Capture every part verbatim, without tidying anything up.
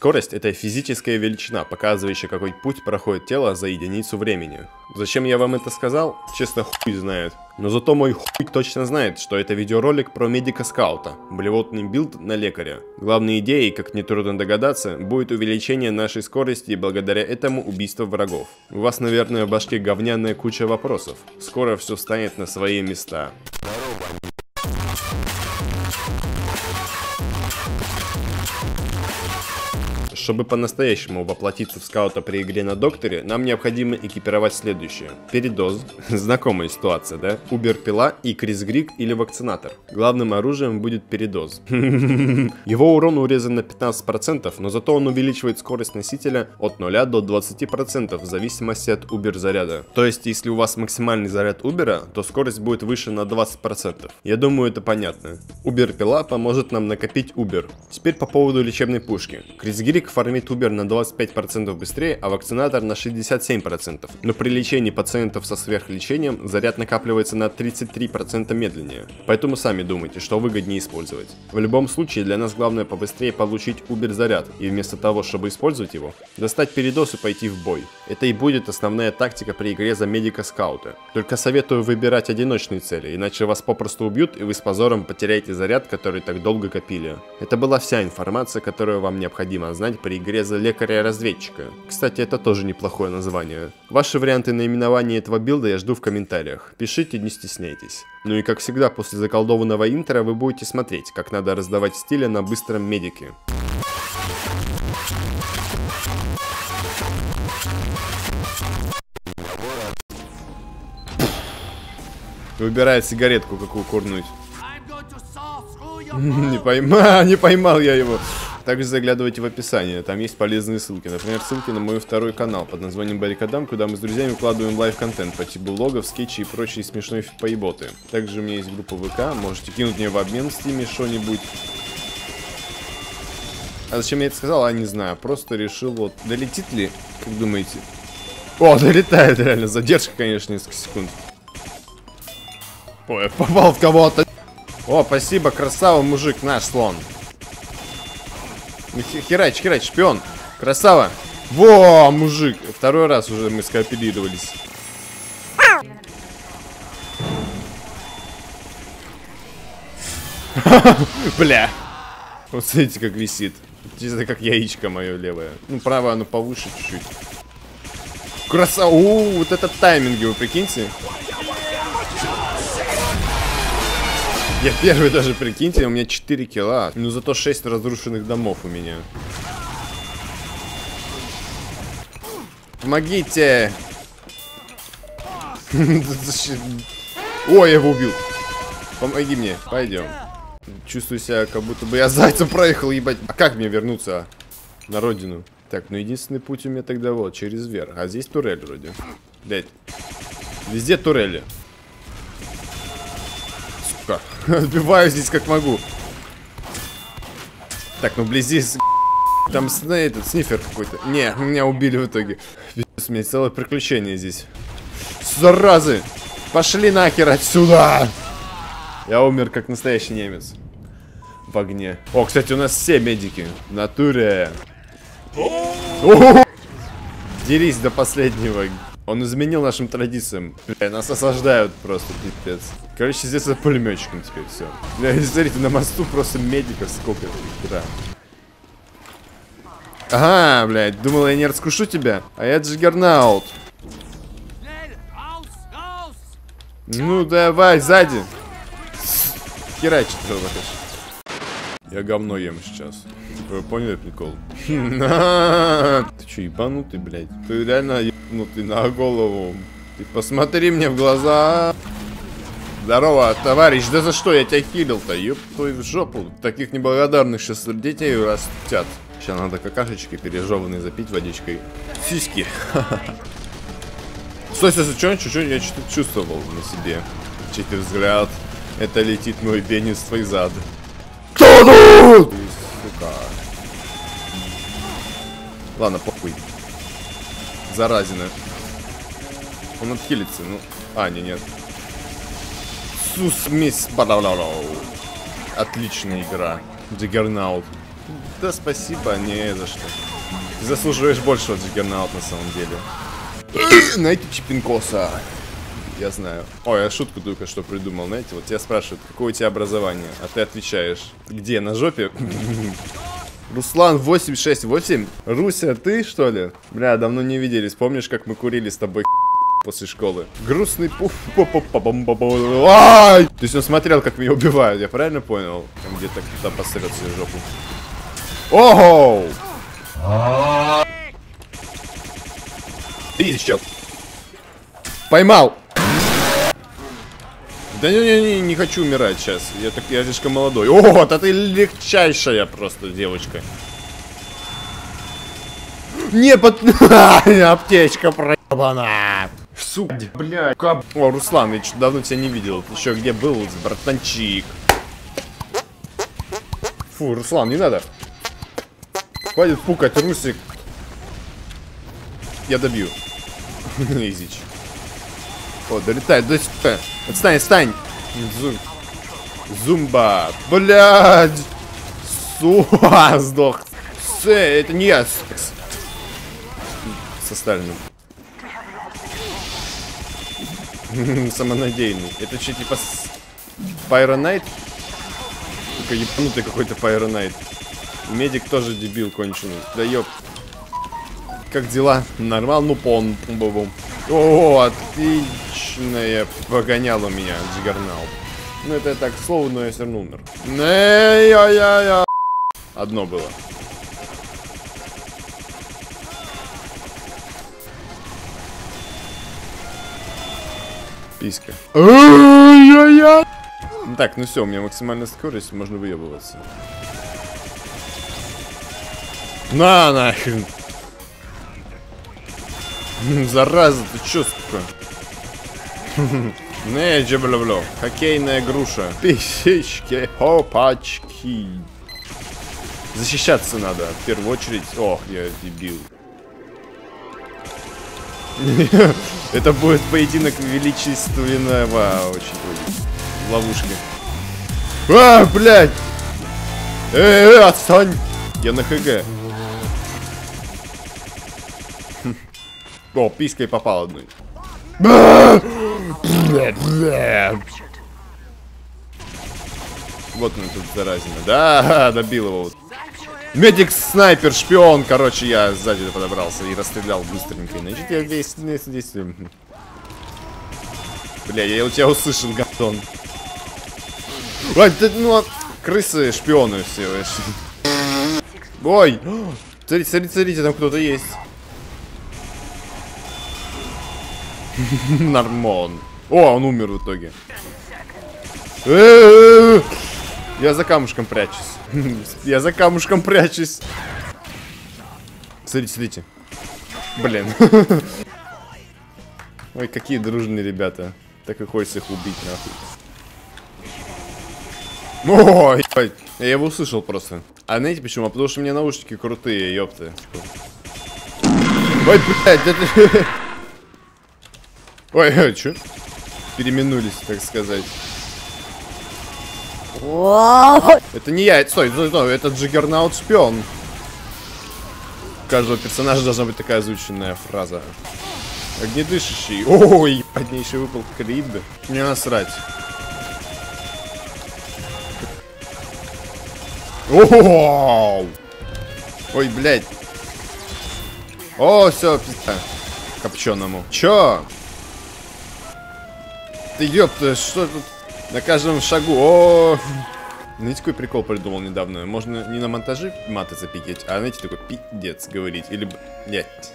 Скорость — это физическая величина, показывающая, какой путь проходит тело за единицу времени. Зачем я вам это сказал? Честно, хуй знает. Но зато мой хуй точно знает, что это видеоролик про медика-скаута. Блевотный билд на лекаря. Главной идеей, как нетрудно догадаться, будет увеличение нашей скорости и благодаря этому убийство врагов. У вас, наверное, в башке говняная куча вопросов. Скоро все встанет на свои места. Чтобы по-настоящему воплотиться в скаута при игре на докторе, нам необходимо экипировать следующее. Передоз, знакомая ситуация, да? Убер пила и Крис Грик или Вакцинатор. Главным оружием будет передоз. Его урон урезан на пятнадцать процентов, но зато он увеличивает скорость носителя от нуля до двадцати процентов в зависимости от убер заряда. То есть, если у вас максимальный заряд убера, то скорость будет выше на двадцать процентов. Я думаю, это понятно. Убер пила поможет нам накопить убер. Теперь по поводу лечебной пушки. Крис Грик фармит убер на двадцать пять процентов быстрее, а вакцинатор на шестьдесят семь процентов. Но при лечении пациентов со сверхлечением заряд накапливается на тридцать три процента медленнее. Поэтому сами думайте, что выгоднее использовать. В любом случае, для нас главное побыстрее получить убер заряд, и вместо того, чтобы использовать его, достать передоз и пойти в бой. Это и будет основная тактика при игре за медика-скаута. Только советую выбирать одиночные цели, иначе вас попросту убьют и вы с позором потеряете заряд, который так долго копили. Это была вся информация, которую вам необходимо знать при игре за лекаря-разведчика. Кстати, это тоже неплохое название. Ваши варианты наименования этого билда я жду в комментариях. Пишите, не стесняйтесь. Ну и как всегда, после заколдованного интро вы будете смотреть, как надо раздавать стили на быстром медике. Выбирает сигаретку, какую курнуть. Не поймал, не поймал я его. Также заглядывайте в описание, там есть полезные ссылки. Например, ссылки на мой второй канал под названием Баррикада, куда мы с друзьями выкладываем лайв-контент по типу влогов, скетчи и прочие смешные поеботы. Также у меня есть группа ВК, можете кинуть мне в обмен в стиме что-нибудь. А зачем я это сказал, а не знаю, просто решил вот... Долетит ли, как думаете? О, долетает реально, задержка, конечно, несколько секунд. Ой, попал в кого-то. О, спасибо, красава, мужик, наш слон. Херач, херач, шпион. Красава. Во, мужик. Второй раз уже мы скооперировались. Бля. Вот смотрите, как висит. Чисто как яичко мое левое. Ну, правое оно повыше чуть-чуть. Красава. О, вот это тайминги, вы прикиньте. Я первый даже, прикиньте, у меня четыре килла, но зато шесть разрушенных домов у меня. Помогите! О, я его убил. Помоги мне, пойдем. Чувствую себя, как будто бы я зайцем проехал, ебать. А как мне вернуться на родину? Так, ну единственный путь у меня тогда вот, через верх. А здесь турель вроде. Блять. Везде турели. Отбиваю здесь как могу. Так, ну вблизи с... Там с... этот снифер какой-то. Не, меня убили в итоге. Пиздец, у меня целое приключение здесь. Заразы! Пошли нахер отсюда! Я умер как настоящий немец. В огне. О, кстати, у нас все медики. В натуре. Дерись до последнего. Он изменил нашим традициям. Бля, нас осаждают просто, пипец. Короче, здесь за пулеметчиком теперь все. Бля, смотрите, на мосту просто медиков сколько. Да. Ага, блядь, думал, я не раскушу тебя. А я Джаггернаут. Ну давай, сзади. Херачит, что я говно ем сейчас. Вы поняли, прикол? Ты че, ебанутый, блядь? Ты реально ебанутый на голову. Ты посмотри мне в глаза. Здорово, товарищ. Да за что я тебя хилил-то? Ёб твою в жопу. Таких неблагодарных сейчас детей растят. Сейчас надо какашечки пережеванные запить водичкой. Сиськи. Стой, стой, стой, чуть-чуть я что-то чувствовал на себе. Чей-то взгляд. Это летит мой пенис в твой зад. Кто тут? Сука. Ладно, похуй. Заразина. Он отхилится, ну... А, не, нет. Сусмис. Отличная игра. Джаггернаут. Да спасибо, не за что. Ты заслуживаешь больше от Juggernaut на самом деле. Найти чипинкоса. Я знаю. Ой, я шутку только что придумал, знаете. Вот тебя спрашивают, какое у тебя образование, а ты отвечаешь, где, на жопе? Руслан восемь шесть восемь. Руся, ты что ли? Бля, давно не виделись. Помнишь, как мы курили с тобой после школы? Грустный пуф. То есть он смотрел, как меня убивают, я правильно понял? Где-то кто-то посрет свою жопу. Ого! Ты еще. Поймал! Да не-не-не, не хочу умирать сейчас. Я, так, я слишком молодой. О, да ты легчайшая просто девочка. Не под... Аптечка проебана. Сука, блядь. Кап... О, Руслан, я что-то давно тебя не видел. Ты еще где был, братанчик? Фу, Руслан, не надо. Хватит пукать, Русик. Я добью. Изич. О, долетает, долетает. Отстань, отстань! Зум... Зумба! Блядь! Суа, сдох! Сэ, это не я! Со Сталиным. Самонадеянный. Это что, типа... Пайронайт? Только ебанутый какой-то Пайронайт. Медик тоже дебил конченый. Да ёп. Как дела? Нормал? Ну, пон. Бум-бум-бум. О, отличное погоняло меня, Juggernaut. Ну это так, к слову, но я все равно умер. Не-я-я-я. Одно было. Писька. Так, ну все, у меня максимальная скорость, можно выебываться. На нахрен! Зараза, ты чё, сука? Не, джебля-бля. Хоккейная груша. Писечки, опачки. Защищаться надо, в первую очередь. Ох, я дебил. Это будет поединок величественного. Очень будет. Ловушки. А, блядь! Эй, отстань! Я на ХГ. О, писькой попал одной. Вот он тут заразен. Да, добил его. Медик, снайпер, шпион. Короче, я сзади подобрался и расстрелял быстренько. Значит, я здесь, здесь, здесь. Бля, я у тебя услышал, гатон. Ну, крысы, шпионы все. Ой, смотрите, смотрите, смотрите, там кто-то есть. Нормон. О, он умер в итоге. Я за камушком прячусь. Я за камушком прячусь. Смотрите, смотрите. Блин. Ой, какие дружные ребята. Так и хочется их убить, нахуй. Ой, ебать. Я его услышал просто. А знаете почему? А потому что у меня наушники крутые, ёпты. Ой, блядь, это... Ой, ой, чё? Переименулись, так сказать. Это не я, это, стой, стой, стой, это Juggernaut шпион. У каждого персонажа должна быть такая озвученная фраза. Огнедышащий. Ой, под ней еще выпал Крид. Не насрать. О-о-о-о-о! Ой, блядь. О, все, пизда. Копченому. Чё? Ты ёпта, что тут на каждом шагу? О, знаете, какой прикол придумал недавно? Можно не на монтаже маты запикать, а знаете, такой пиздец говорить. Или, блядь.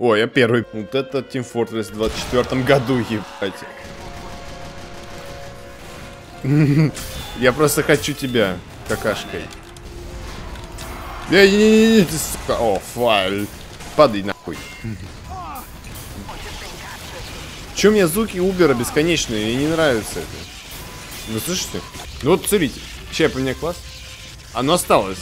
Ой, я первый. Вот это Team Fortress в двадцать четвёртом году, ебать. Я просто хочу тебя какашкой. Не-не-не-не, ты сука. О, файл. Падай нахуй. Че мне звуки Убера бесконечные, мне не нравится это. Вы слышите? Ну вот, смотрите. Сейчас я поменяю класс. Оно осталось.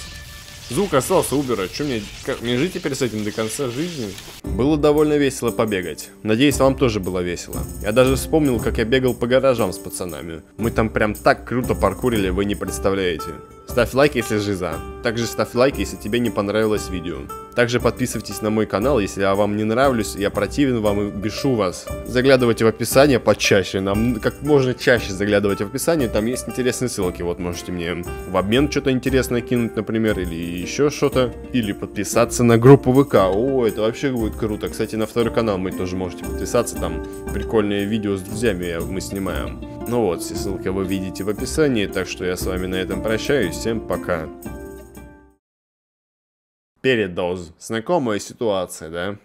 Звук остался Убера. Че мне, как, мне жить теперь с этим до конца жизни? Было довольно весело побегать. Надеюсь, вам тоже было весело. Я даже вспомнил, как я бегал по гаражам с пацанами. Мы там прям так круто паркурили, вы не представляете. Ставь лайк, если жиза. Также ставь лайк, если тебе не понравилось видео. Также подписывайтесь на мой канал, если я вам не нравлюсь, я противен вам и бешу вас. Заглядывайте в описание почаще, нам как можно чаще заглядывайте в описание, там есть интересные ссылки. Вот можете мне в обмен что-то интересное кинуть, например, или еще что-то. Или подписаться на группу ВК, о, это вообще будет круто. Кстати, на второй канал вы тоже можете подписаться, там прикольные видео с друзьями мы снимаем. Ну вот, все ссылки вы видите в описании, так что я с вами на этом прощаюсь, всем пока. Передоз. Знакомая ситуация, да?